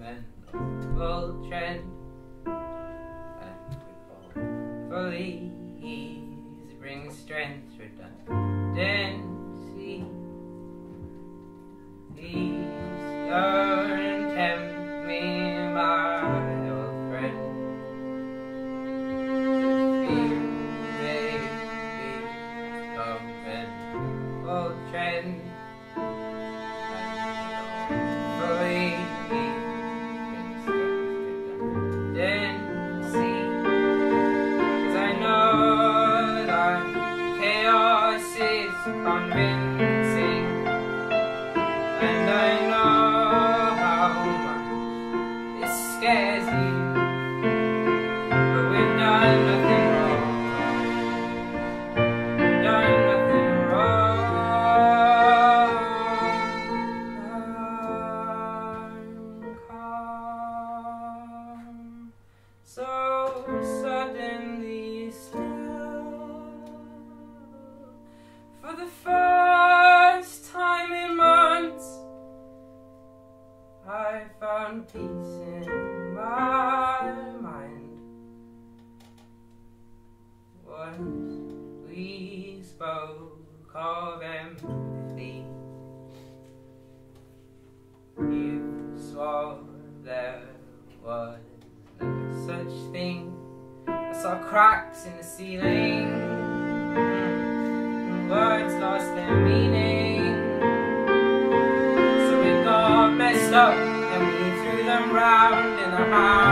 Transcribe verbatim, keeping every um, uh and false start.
unbendable trend, and with hopefully ease brings strength, redundancy, please don't tempt me, my old friend. The fear may be unbendable trend, convincing, and I know how much it scares you, but we've done nothing wrong, we've done nothing wrong. Calm, so suddenly still. For the first time in months, I found peace in my mind. Once we spoke of empathy, you swore there was no such thing. I saw cracks in the ceiling, words lost their meaning, so we got messed up and we threw them round in the house.